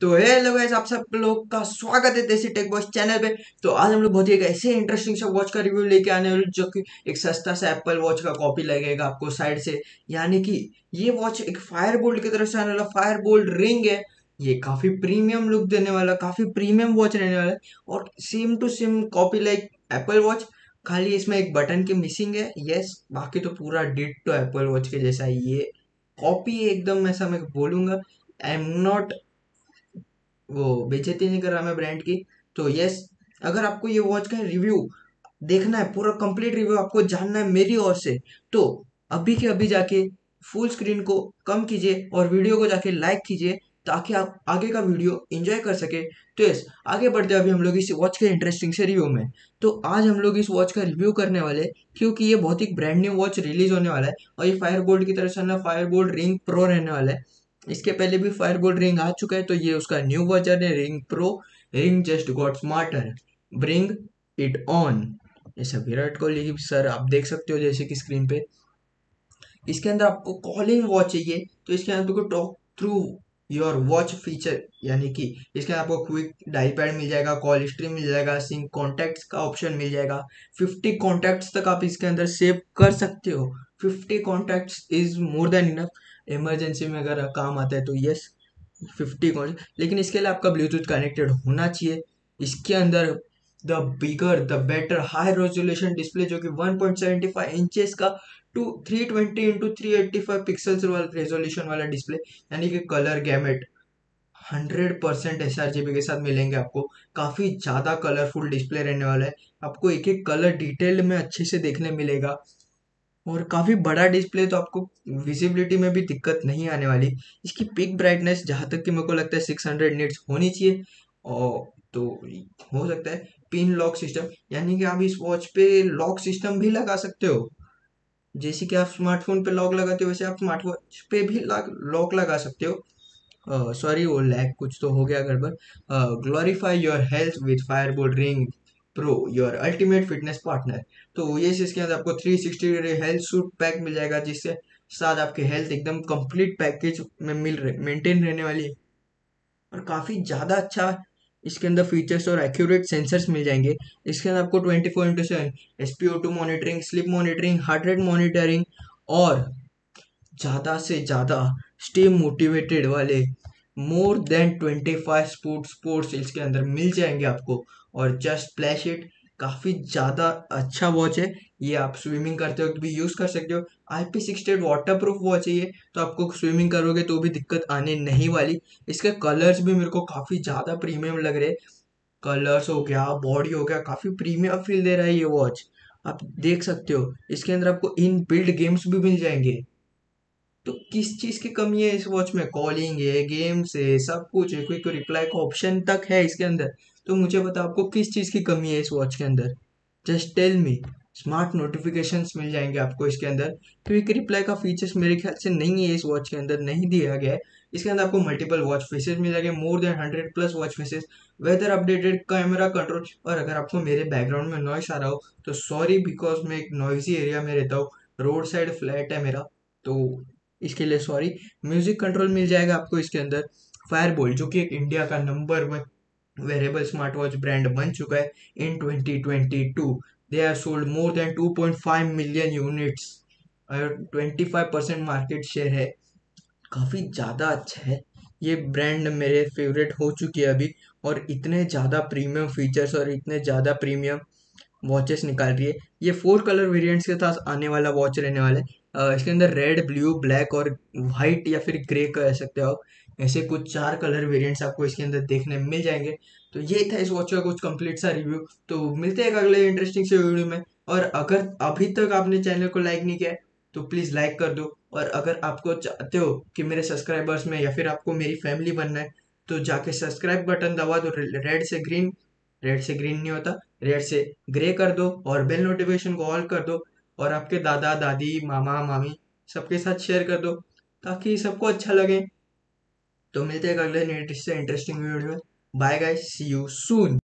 तो hello guys, आप सब लोग का स्वागत है देसी टेक बॉयज चैनल पे। तो आज हम लोग बहुत ही एक ऐसे इंटरेस्टिंग सा वॉच का रिव्यू लेके आने वाले जो कि एक सस्ता सा एप्पल वॉच का कॉपी लगेगा आपको साइड से। यानी कि ये वॉच एक फायरबोल्ट की तरफ से आने वाला फायरबोल्ट रिंग है। ये काफ़ी प्रीमियम लुक देने वाला, काफ़ी प्रीमियम वॉच रहने वाला है और same to same copy like Apple watch, खाली इसमें एक बटन के मिसिंग है। येस, बाकी तो पूरा डिट्टो एप्पल वॉच के जैसा ये कॉपी एकदम, ऐसा मैं बोलूँगा। आई एम नॉट वो बेइज्जती नहीं कर रहा मैं ब्रांड की। तो यस, अगर आपको ये वॉच का रिव्यू देखना है, पूरा कंप्लीट रिव्यू आपको जानना है मेरी ओर से, तो अभी के अभी जाके फुल स्क्रीन को कम कीजिए और वीडियो को जाके लाइक कीजिए ताकि आप आगे का वीडियो एंजॉय कर सके। तो यस, आगे बढ़ते हैं अभी हम लोग इस वॉच के इंटरेस्टिंग से रिव्यू में। तो आज हम लोग इस वॉच का रिव्यू करने वाले क्योंकि ये बहुत ही ब्रांड न्यू वॉच रिलीज होने वाला है और ये फायरबोल्ट की तरफ से ना फायरबोल्ट रिंग प्रो रहने वाला है। इसके पहले भी फायरबोल्ट रिंग आ चुका है, तो ये उसका न्यू वर्जन है ring pro. Ring just got smarter, bring it on. ऐसा विराट कोहली सर आप देख सकते हो जैसे कि स्क्रीन पे। इसके अंदर आपको कॉलिंग वॉच चाहिए तो इसके अंदर आपको talk through your watch feature, यानी कि इसके अंदर आपको क्विक डायल पैड मिल जाएगा, कॉल हिस्ट्री मिल जाएगा, सिंक कॉन्टैक्ट्स का ऑप्शन मिल जाएगा। 50 कॉन्टैक्ट्स तक आप इसके अंदर सेव कर सकते हो। 50 contacts is more than enough, emergency में अगर काम आता है तो। यस, 50 कॉन्टैक्ट, लेकिन इसके लिए आपका ब्लूटूथ कनेक्टेड होना चाहिए। इसके अंदर the bigger the better high resolution display जो कि 1.75 इंचेस का 320x385 पिक्सल्स वाला रेजोल्यूशन वाला डिस्प्ले, यानी कि कलर गैमेट 100% sRGB के साथ मिलेंगे आपको। काफ़ी ज़्यादा कलरफुल डिस्प्ले रहने वाला है, आपको एक एक कलर डिटेल में अच्छे से देखने मिलेगा और काफ़ी बड़ा डिस्प्ले, तो आपको विजिबिलिटी में भी दिक्कत नहीं आने वाली। इसकी पिक ब्राइटनेस जहाँ तक कि मेरे को लगता है 600 निट्स होनी चाहिए और तो हो सकता है। पिन लॉक सिस्टम, यानी कि आप इस वॉच पे लॉक सिस्टम भी लगा सकते हो। जैसे कि आप स्मार्टफोन पे लॉक लगाते हो वैसे आप स्मार्ट वॉच पे भी लॉक लगा सकते हो। सॉरी, वो लैग कुछ तो हो गया गड़बड़। Glorify your health with Fireboltt ring pro your ultimate fitness partner. तो ये इसके अंदर आपको 360 डिग्री हेल्थ सूट पैक मिल जाएगा जिससे साथ आपके हेल्थ एकदम कंप्लीट पैकेज में मेंटेन रहने वाली है और काफ़ी ज़्यादा अच्छा इसके अंदर फीचर्स और एक्यूरेट सेंसर्स मिल जाएंगे। इसके अंदर आपको 24/7 SpO2 monitoring, sleep monitoring, heart rate monitoring और ज़्यादा से ज़्यादा स्टे मोटिवेटेड वाले मोर देन 25 स्पोर्ट्स इसके अंदर मिल जाएंगे आपको। और जस्ट स्प्लैश इट, काफ़ी ज़्यादा अच्छा वॉच है ये, आप स्विमिंग करते वक्त भी यूज़ कर सकते हो। IP68 वाटर प्रूफ वॉच है ये, तो आपको स्विमिंग करोगे तो भी दिक्कत आने नहीं वाली। इसके कलर्स भी मेरे को काफ़ी ज़्यादा प्रीमियम लग रहे, कलर्स हो गया, बॉडी हो गया, काफ़ी प्रीमियम फील दे रहा है ये वॉच, आप देख सकते हो। इसके अंदर आपको इन बिल्ड गेम्स भी मिल जाएंगे। तो किस चीज़ की कमी है इस वॉच में? कॉलिंग है, गेम्स है, सब कुछ है, कोई रिप्लाई का ऑप्शन तक है इसके अंदर। तो मुझे बताओ आपको किस चीज़ की कमी है इस वॉच के अंदर? Just tell me. Smart notifications मिल जाएंगे आपको इसके अंदर। क्विक रिप्लाई का फीचर्स मेरे ख्याल से नहीं है इस वॉच के अंदर, नहीं दिया गया है। इसके अंदर आपको मल्टीपल वॉच फेसेस मिल जाएंगे, more than 100+ watch faces, weather updated camera control. और अगर आपको मेरे बैकग्राउंड में नॉइस आ रहा हो तो सॉरी, बिकॉज मैं एक नॉइजी एरिया में रहता हूँ, रोड साइड फ्लैट है मेरा, तो इसके लिए सॉरी। म्यूजिक कंट्रोल मिल जाएगा आपको इसके अंदर। फायरबोल्ट जो कि एक इंडिया का number 1 wearable smart watch brand बन चुका है in 2022। They are sold more than 2.5 million units और 25% मार्केट शेयर है। काफ़ी ज़्यादा अच्छा है ये ब्रांड, मेरे फेवरेट हो चुकी है अभी। और इतने ज़्यादा प्रीमियम फीचर्स और इतने ज़्यादा प्रीमियम वॉचेस निकाल रही है। ये 4 कलर वेरिएंट्स के साथ आने वाला वॉच रहने वाला है। इसके अंदर रेड, ब्लू, ब्लैक और वाइट या फिर ग्रे कह सकते हो आप। ऐसे कुछ 4 कलर वेरिएंट्स आपको इसके अंदर देखने मिल जाएंगे। तो ये था इस वॉच का कुछ कंप्लीट सा रिव्यू। तो मिलते हैं अगले इंटरेस्टिंग से वीडियो में। और अगर अभी तक आपने चैनल को लाइक नहीं किया है तो प्लीज़ लाइक कर दो। और अगर आपको चाहते हो कि मेरे सब्सक्राइबर्स में या फिर आपको मेरी फैमिली बनना है तो जाके सब्सक्राइब बटन दबा दो। रेड से ग्रीन नहीं होता, रेड से ग्रे कर दो और बेल नोटिफिकेशन को ऑल कर दो और आपके दादा दादी मामा मामी सबके साथ शेयर कर दो ताकि सबको अच्छा लगे। तो मिलते हैं अगले इंटरेस्टिंग वीडियो में। Bye guys, see you soon.